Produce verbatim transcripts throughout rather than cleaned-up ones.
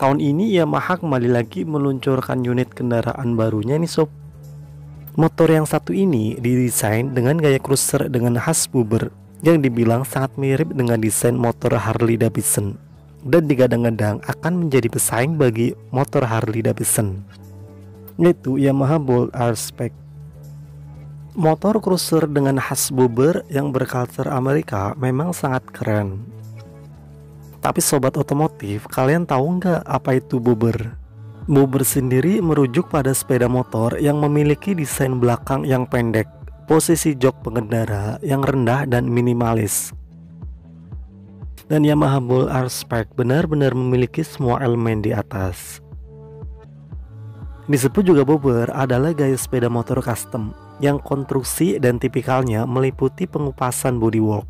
Tahun ini Yamaha kembali lagi meluncurkan unit kendaraan barunya nih sob. Motor yang satu ini didesain dengan gaya cruiser dengan khas puber yang dibilang sangat mirip dengan desain motor Harley Davidson, dan digadang-gadang akan menjadi pesaing bagi motor Harley Davidson, yaitu Yamaha Bolt R-Spec. Motor cruiser dengan khas puber yang berkultur Amerika memang sangat keren. Tapi sobat otomotif, kalian tahu nggak apa itu puber? Puber sendiri merujuk pada sepeda motor yang memiliki desain belakang yang pendek, posisi jok pengendara yang rendah dan minimalis. Dan Yamaha Bolt R-Spec benar-benar memiliki semua elemen di atas. Disebut juga puber adalah gaya sepeda motor custom yang konstruksi dan tipikalnya meliputi pengupasan bodywork.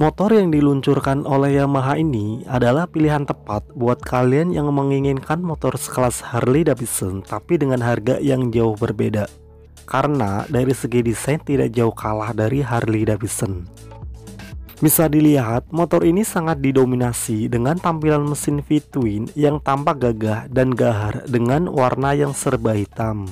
Motor yang diluncurkan oleh Yamaha ini adalah pilihan tepat buat kalian yang menginginkan motor sekelas Harley Davidson tapi dengan harga yang jauh berbeda, karena dari segi desain tidak jauh kalah dari Harley Davidson. Bisa dilihat motor ini sangat didominasi dengan tampilan mesin V-twin yang tampak gagah dan gahar dengan warna yang serba hitam.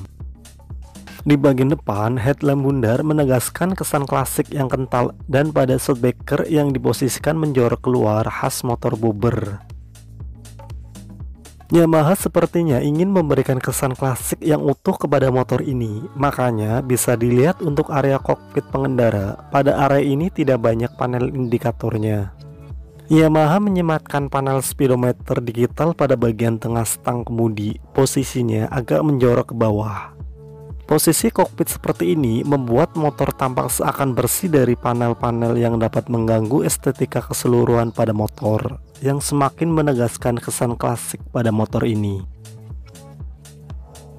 Di bagian depan, headlamp bundar menegaskan kesan klasik yang kental, dan pada shockbreaker yang diposisikan menjorok keluar khas motor puber. Yamaha sepertinya ingin memberikan kesan klasik yang utuh kepada motor ini, makanya bisa dilihat untuk area kokpit pengendara, pada area ini tidak banyak panel indikatornya. Yamaha menyematkan panel speedometer digital pada bagian tengah stang kemudi, posisinya agak menjorok ke bawah. Posisi kokpit seperti ini membuat motor tampak seakan bersih dari panel-panel yang dapat mengganggu estetika keseluruhan pada motor, yang semakin menegaskan kesan klasik pada motor ini.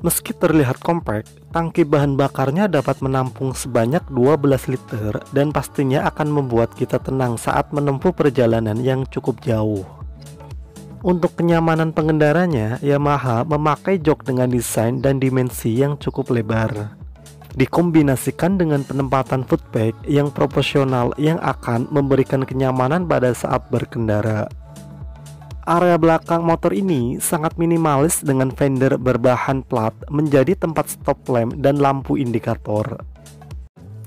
Meski terlihat kompak, tangki bahan bakarnya dapat menampung sebanyak dua belas liter dan pastinya akan membuat kita tenang saat menempuh perjalanan yang cukup jauh. Untuk kenyamanan pengendaranya, Yamaha memakai jok dengan desain dan dimensi yang cukup lebar, dikombinasikan dengan penempatan footpeg yang proporsional yang akan memberikan kenyamanan pada saat berkendara. Area belakang motor ini sangat minimalis dengan fender berbahan plat menjadi tempat stop lamp dan lampu indikator.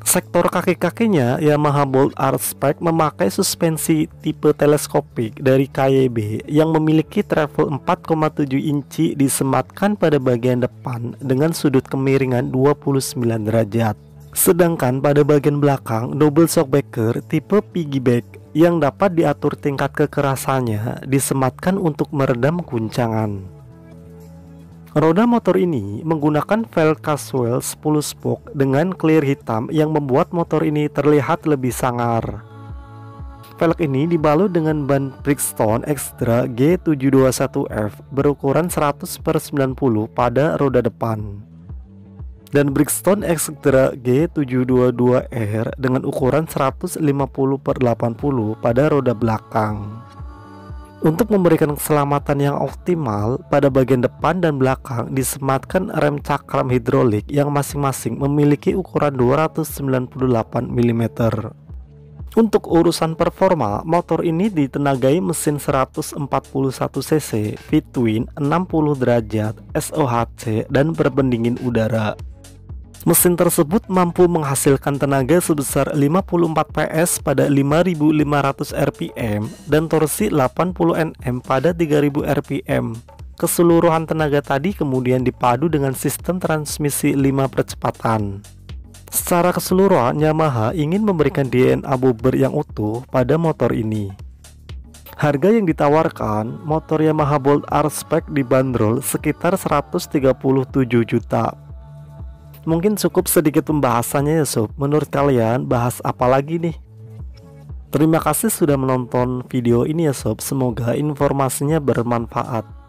Sektor kaki-kakinya, Yamaha Bolt R-Spec memakai suspensi tipe teleskopik dari K Y B yang memiliki travel empat koma tujuh inci disematkan pada bagian depan dengan sudut kemiringan dua puluh sembilan derajat. Sedangkan pada bagian belakang, double shockbreaker tipe piggyback yang dapat diatur tingkat kekerasannya disematkan untuk meredam guncangan. Roda motor ini menggunakan velg Cast Wheel sepuluh spoke dengan clear hitam yang membuat motor ini terlihat lebih sangar. Velg ini dibalut dengan ban Bridgestone Extra G tujuh dua satu F berukuran seratus per sembilan puluh pada roda depan, dan Bridgestone Extra G tujuh dua dua R dengan ukuran seratus lima puluh per delapan puluh pada roda belakang. Untuk memberikan keselamatan yang optimal, pada bagian depan dan belakang disematkan rem cakram hidrolik yang masing-masing memiliki ukuran dua ratus sembilan puluh delapan milimeter. Untuk urusan performa, motor ini ditenagai mesin seratus empat puluh satu cc V-twin enam puluh derajat S O H C dan berbandingin udara. Mesin tersebut mampu menghasilkan tenaga sebesar lima puluh empat P S pada lima ribu lima ratus R P M dan torsi delapan puluh N M pada tiga ribu R P M. Keseluruhan tenaga tadi kemudian dipadu dengan sistem transmisi lima percepatan. Secara keseluruhan, Yamaha ingin memberikan D N A puber yang utuh pada motor ini. Harga yang ditawarkan, motor Yamaha Bolt R-Spec dibanderol sekitar seratus tiga puluh tujuh juta. Mungkin cukup sedikit pembahasannya ya sob. Menurut kalian bahas apa lagi nih? Terima kasih sudah menonton video ini ya sob. Semoga informasinya bermanfaat.